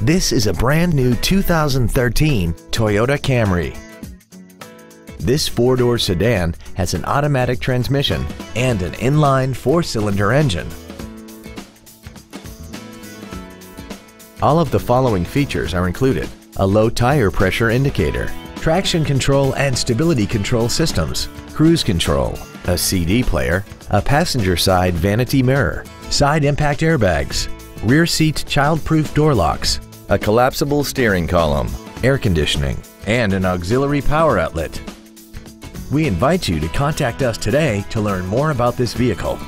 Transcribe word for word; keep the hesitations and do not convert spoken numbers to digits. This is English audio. This is a brand new two thousand thirteen Toyota Camry. This four-door sedan has an automatic transmission and an inline four-cylinder engine. All of the following features are included: a low tire pressure indicator, traction control and stability control systems, cruise control, a C D player, a passenger side vanity mirror, side impact airbags, rear seat child-proof door locks, a collapsible steering column, air conditioning, and an auxiliary power outlet. We invite you to contact us today to learn more about this vehicle.